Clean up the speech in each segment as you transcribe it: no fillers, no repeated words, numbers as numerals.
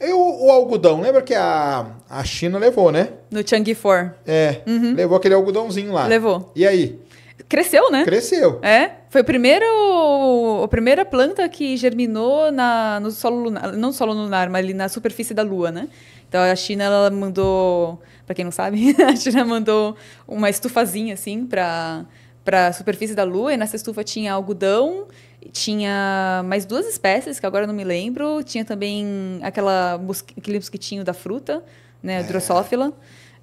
E o algodão, lembra que a China levou, né? No Chang'e 4. É, uhum. Levou aquele algodãozinho lá. Levou. E aí? Cresceu, né? Cresceu. É, foi a primeira planta que germinou no solo lunar, não no solo lunar, mas ali na superfície da Lua, né? Então a China, ela mandou, para quem não sabe, a China mandou uma estufazinha assim para a superfície da Lua, e nessa estufa tinha algodão, tinha mais duas espécies, que agora eu não me lembro, tinha também aquele mosquitinho da fruta, né, Drosófila,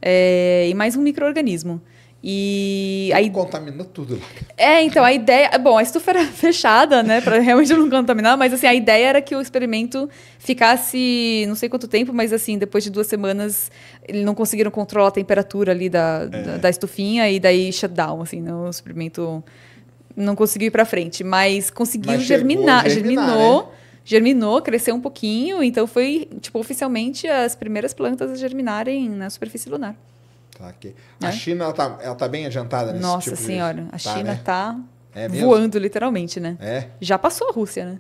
e mais um micro-organismo. E aí contaminou tudo. É, então a ideia, bom, a estufa era fechada, né, para realmente não contaminar, mas assim, a ideia era que o experimento ficasse, não sei quanto tempo, mas assim, depois de 2 semanas, eles não conseguiram controlar a temperatura ali da estufinha, e daí shutdown, assim, né, o experimento não conseguiu ir para frente, mas conseguiu germinou, né? Germinou, cresceu um pouquinho, então foi, tipo, oficialmente as primeiras plantas a germinarem na superfície lunar. Aqui. A China, ela tá bem adiantada nesse Nossa tipo Senhora, a China né? tá voando literalmente, né? É. Já passou a Rússia, né?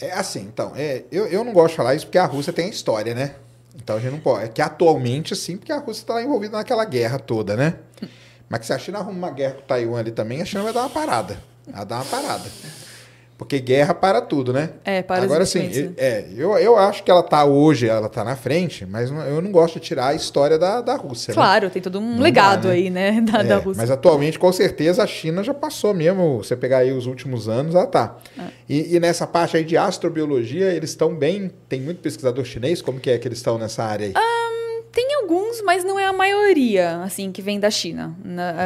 É assim, então, eu não gosto de falar isso porque a Rússia tem a história, né? Então a gente não pode. É que atualmente, sim, porque a Rússia está envolvida naquela guerra toda, né? Mas que se a China arruma uma guerra com o Taiwan ali também, a China vai dar uma parada. Ela dá uma parada. Porque guerra para tudo, né? É, para agora sim. Eu acho que ela tá hoje, ela tá na frente, mas eu não gosto de tirar a história da Rússia. Claro, né? Tem todo um não legado dá, né? aí, né? Da Rússia. Mas atualmente, com certeza, a China já passou mesmo. Você pegar aí os últimos anos, ela tá. É. E nessa parte aí de astrobiologia, eles estão bem. Tem muito pesquisador chinês? Como que é que eles estão nessa área aí? Tem alguns, mas não é a maioria, assim, que vem da China.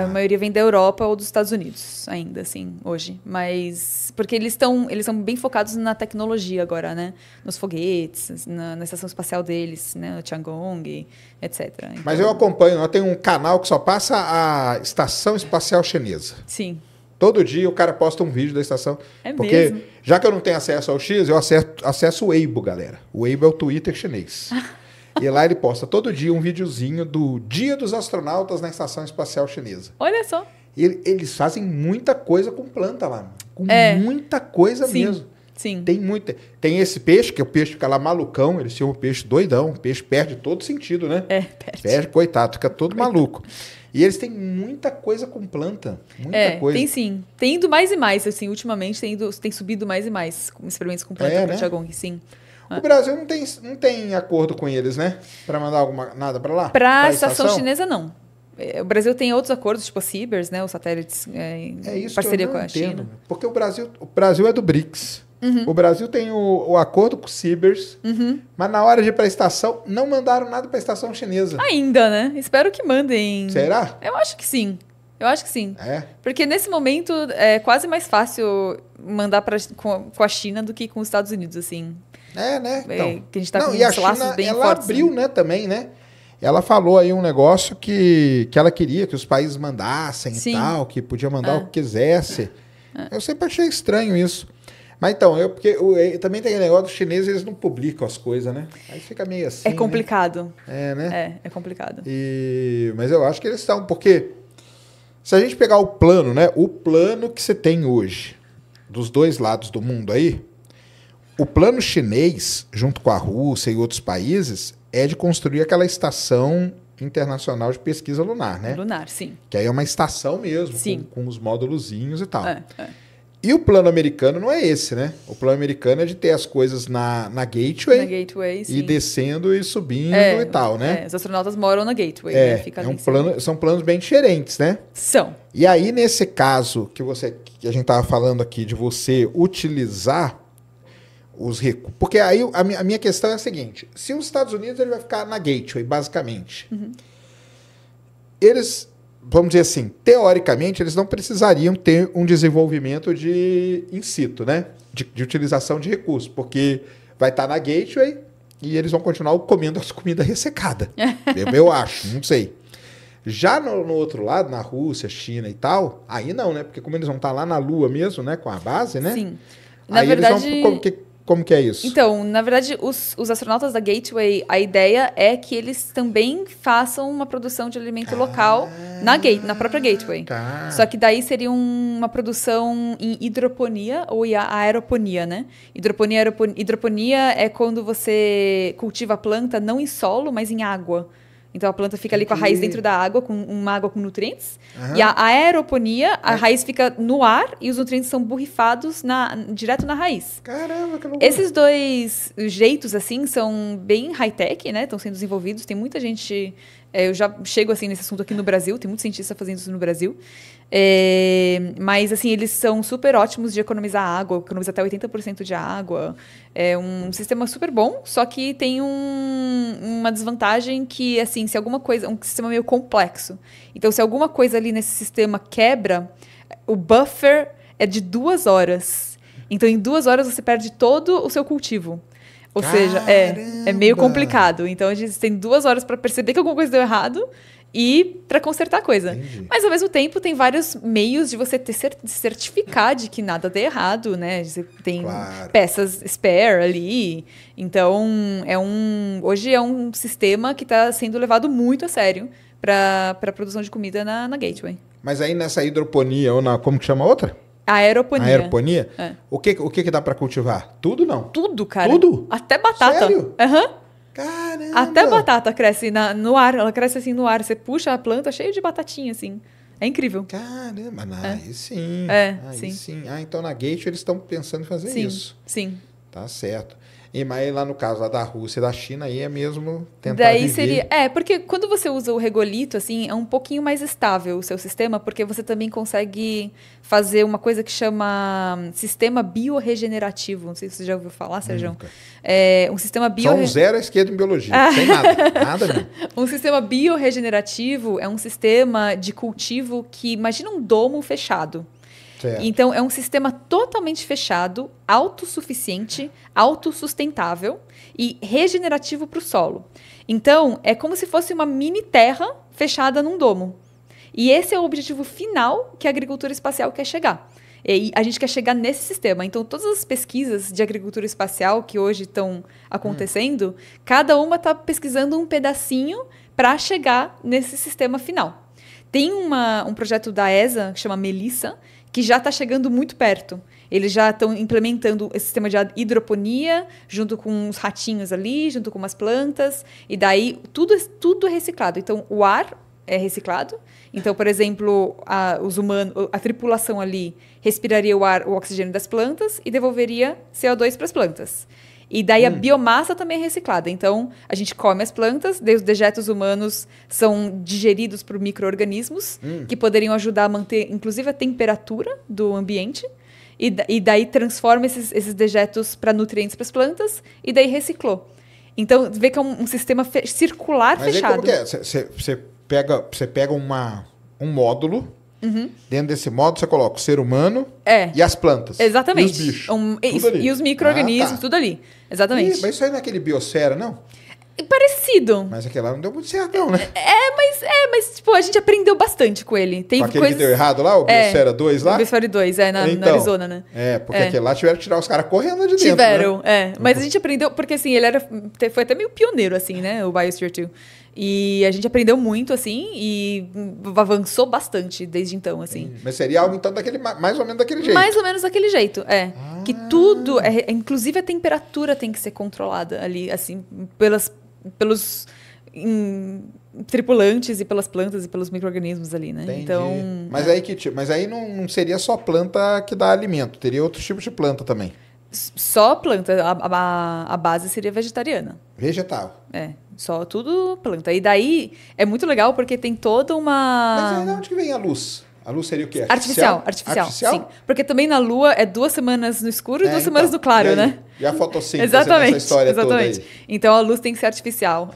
A maioria vem da Europa ou dos Estados Unidos, ainda, assim, hoje. Mas, porque eles são bem focados na tecnologia agora, né? Nos foguetes, na estação espacial deles, né? No Tiangong, etc. Então, mas eu acompanho, eu tenho um canal que só passa a estação espacial chinesa. Sim. Todo dia o cara posta um vídeo da estação. É porque, mesmo? Já que eu não tenho acesso ao X, eu acesso o Weibo, galera. O Weibo é o Twitter chinês. E lá ele posta todo dia um videozinho do Dia dos Astronautas na Estação Espacial Chinesa. Olha só. Eles fazem muita coisa com planta lá. Com muita coisa sim, mesmo. Sim. Tem muita. Tem esse peixe, que é o peixe fica lá malucão. Eles tinham um peixe doidão. O peixe perde todo sentido, né? É, perde. Coitado, fica todo maluco. E eles têm muita coisa com planta. Muita coisa. Tem sim. Tem ido mais e mais. Assim, ultimamente tem subido mais e mais experimentos com planta para o Tiangong, sim. O Brasil não tem acordo com eles, né? Para mandar nada para lá? Para a estação chinesa, não. O Brasil tem outros acordos, tipo a CBERS, né? Os satélites em parceria com a China. Porque o Brasil é do BRICS. Uhum. O Brasil tem o acordo com o CBERS, uhum. mas na hora de ir para a estação, não mandaram nada para a estação chinesa. Ainda, né? Espero que mandem. Será? Eu acho que sim. Eu acho que sim. É. Porque nesse momento é quase mais fácil mandar com a China do que com os Estados Unidos, assim. É, né? Então, que a gente tá com uns laços bem fortes. Ela abriu, né, também, né? Ela falou aí um negócio que ela queria que os países mandassem sim. e tal, que podia mandar o que quisesse. Eu sempre achei estranho isso. Mas então, porque também tem o negócio dos chineses, eles não publicam as coisas, né? Aí fica meio assim. É complicado. Né? É, né? É complicado. Mas eu acho que eles estão, porque se a gente pegar o plano, né? O plano que você tem hoje, dos dois lados do mundo aí. O plano chinês, junto com a Rússia e outros países, é de construir aquela estação internacional de pesquisa lunar, né? Lunar, sim. Que aí é uma estação mesmo, com os módulozinhos e tal. E o plano americano não é esse, né? O plano americano é de ter as coisas na Gateway. Na Gateway, sim. E descendo e subindo e tal, né? Os astronautas moram na Gateway. Né? Fica são planos bem diferentes, né? São. E aí, nesse caso que a gente estava falando aqui, de você utilizar os ricos. Porque aí a minha questão é a seguinte: se os Estados Unidos ele vai ficar na Gateway, basicamente, uhum. eles, vamos dizer assim, teoricamente, eles não precisariam ter um desenvolvimento de in situ, né? De utilização de recursos, porque vai estar na Gateway e eles vão continuar comendo as comidas ressecadas. Eu acho, não sei. Já no outro lado, na Rússia, China e tal, aí não, né? Porque como eles vão estar lá na Lua mesmo, né? Com a base, né? Sim. Na verdade, eles vão Como que é isso? Então, na verdade, os astronautas da Gateway, a ideia é que eles também façam uma produção de alimento local na própria Gateway. Tá. Só que daí seria uma produção em hidroponia ou aeroponia, né? Hidroponia é quando você cultiva a planta não em solo, mas em água. Então, a planta fica ali com a raiz dentro da água, com uma água com nutrientes. Uhum. E a aeroponia, a raiz fica no ar e os nutrientes são borrifados direto na raiz. Caramba, que loucura. Esses dois jeitos, assim, são bem high-tech, né? Estão sendo desenvolvidos. Tem muita gente... eu já chego, assim, nesse assunto aqui no Brasil. Tem muito cientista fazendo isso no Brasil. Mas, assim, eles são super ótimos de economizar água. Economiza até 80% de água. É um sistema super bom, só que tem uma desvantagem que, assim, se alguma coisa... um sistema meio complexo. Então, se alguma coisa ali nesse sistema quebra, o buffer é de 2 horas. Então, em 2 horas, você perde todo o seu cultivo. Ou seja, é meio complicado. Então, a gente tem 2 horas para perceber que alguma coisa deu errado e para consertar a coisa. Entendi. Mas, ao mesmo tempo, tem vários meios de você certificar de que nada deu errado, né? Você tem peças spare ali. Então, hoje é um sistema que está sendo levado muito a sério para a produção de comida na Gateway. Mas aí, nessa hidroponia, ou como que chama a outra? Aeroponia. Aeroponia? É. O que dá para cultivar? Tudo, não? Tudo, cara. Tudo? Até batata. Sério? Aham. Uhum. Caramba. Até batata cresce no ar. Ela cresce assim no ar. Você puxa a planta cheia de batatinha, assim. É incrível. Caramba. Aí sim. Aí sim. Ah, então na Gateway eles estão pensando em fazer isso. Sim. Tá certo. Mas lá no caso lá da Rússia e da China, aí é mesmo tentar viver. Seria... porque quando você usa o regolito, assim, é um pouquinho mais estável o seu sistema, porque você também consegue fazer uma coisa que chama sistema biorregenerativo. Não sei se você já ouviu falar, Sérgio. É um sistema Só um zero à esquerda em biologia, sem nada mesmo. Um sistema biorregenerativo é um sistema de cultivo que... Imagina um domo fechado. Certo. Então, é um sistema totalmente fechado, autossuficiente, autossustentável e regenerativo para o solo. Então, é como se fosse uma mini terra fechada num domo. E esse é o objetivo final que a agricultura espacial quer chegar. E a gente quer chegar nesse sistema. Então, todas as pesquisas de agricultura espacial que hoje estão acontecendo, cada uma está pesquisando um pedacinho para chegar nesse sistema final. Tem um projeto da ESA, que chama Melissa, que já está chegando muito perto. Eles já estão implementando esse sistema de hidroponia, junto com uns ratinhos ali, junto com umas plantas, e daí tudo é reciclado. Então, o ar é reciclado. Então, por exemplo, a tripulação ali respiraria o oxigênio das plantas e devolveria CO2 para as plantas. E daí a biomassa também é reciclada. Então, a gente come as plantas, os dejetos humanos são digeridos por micro-organismos, que poderiam ajudar a manter, inclusive, a temperatura do ambiente. E daí transforma esses dejetos para nutrientes para as plantas e daí reciclou. Então, vê que é um sistema circular fechado. Mas aí como que é? Você pega um módulo... Dentro desse modo, você coloca o ser humano e as plantas. Exatamente. E os bichos. E os micro-organismos, tudo ali. Exatamente. Mas isso aí não é aquele biosfera, não? Parecido. Mas aquele lá não deu muito certo, não, né? Mas tipo, a gente aprendeu bastante com ele. Tem aquele que deu errado lá, o Biosfera 2 lá? O Biosfera 2, na Arizona, né? Porque aquele lá tiveram que tirar os caras correndo de dentro, né? Mas a gente aprendeu, porque assim, ele foi até meio pioneiro, assim, né? O Biosphere 2. E a gente aprendeu muito, assim, e avançou bastante desde então, assim. Mas seria algo, então, mais ou menos daquele jeito. Mais ou menos daquele jeito, que tudo, inclusive a temperatura tem que ser controlada ali, assim, pelos tripulantes e pelas plantas e pelos micro-organismos ali, né? Entendi. Então, mas aí não seria só planta que dá alimento, teria outros tipos de planta também. Só planta, a base seria vegetariana. Vegetal. Só tudo planta. E daí é muito legal porque tem toda uma... Mas de onde que vem a luz? A luz seria o quê? Artificial. Artificial? Sim. Porque também na Lua é 2 semanas no escuro e 2 semanas no claro, né? E a fotossíntese nessa história toda aí. Então a luz tem que ser artificial.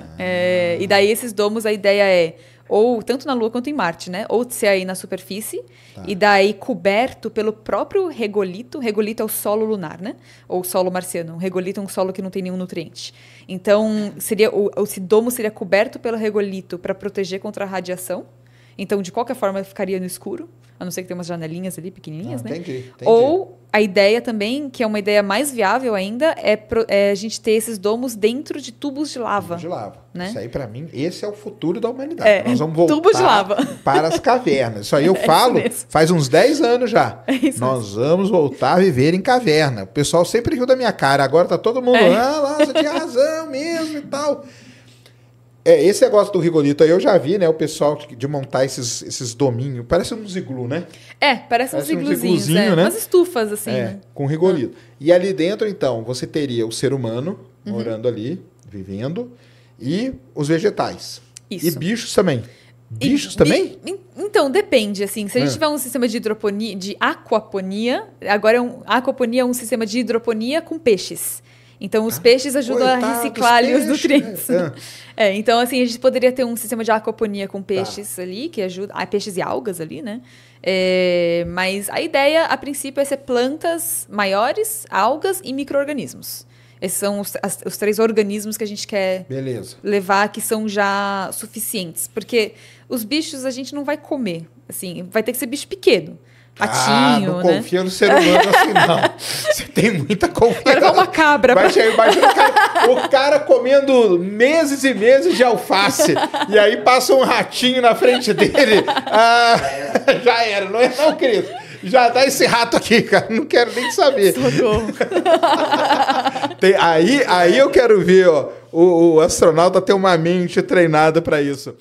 E daí esses domos, a ideia é... ou tanto na Lua quanto em Marte, né? Ou ser aí na superfície, e daí coberto pelo próprio regolito. Regolito é o solo lunar, né? Ou solo marciano. O regolito é um solo que não tem nenhum nutriente. Então, esse domo seria coberto pelo regolito para proteger contra a radiação. Então, de qualquer forma, ficaria no escuro. A não ser que tenha umas janelinhas ali, pequenininhas, né? Entendi, entendi. Ou a ideia também, que é uma ideia mais viável ainda, é a gente ter esses domos dentro de tubos de lava. Tubo de lava. Né? Isso aí, para mim, esse é o futuro da humanidade. É, nós vamos voltar tubo de lava. Para as cavernas. Isso aí eu falo faz uns 10 anos já. É isso nós mesmo. Vamos voltar a viver em caverna. O pessoal sempre riu da minha cara. Agora tá todo mundo, ah, lá, você tinha razão mesmo e tal. É, esse negócio do rigolito aí eu já vi, né? O pessoal de montar esses dominhos. Parece uns iglu, né? É, parece uns igluzinhos, né? Umas estufas, assim. É, né? Com rigolito. E ali dentro, então, você teria o ser humano morando ali, vivendo, e os vegetais. Isso. E bichos também. Bichos também? Então, depende, assim. Se a gente tiver um sistema de hidroponia, de aquaponia... Agora, a aquaponia é um sistema de hidroponia com peixes. Então, os peixes ajudam a reciclar ali os nutrientes. Né? Então, assim, a gente poderia ter um sistema de aquaponia com peixes ali, que ajuda... peixes e algas ali, né? É, mas a ideia, a princípio, é ser plantas maiores, algas e micro-organismos. Esses são os 3 organismos que a gente quer levar, que são já suficientes. Porque os bichos a gente não vai comer. Assim, vai ter que ser bicho pequeno. Patinho, não confia no ser humano assim, não. Você tem muita confiança. Vai uma cabra. Imagina o cara comendo meses e meses de alface. E aí passa um ratinho na frente dele. Ah, já era, não é não, querido? Já dá esse rato aqui, cara. Não quero nem saber. Socorro. Aí eu quero ver, ó. O astronauta tem uma mente treinada para isso.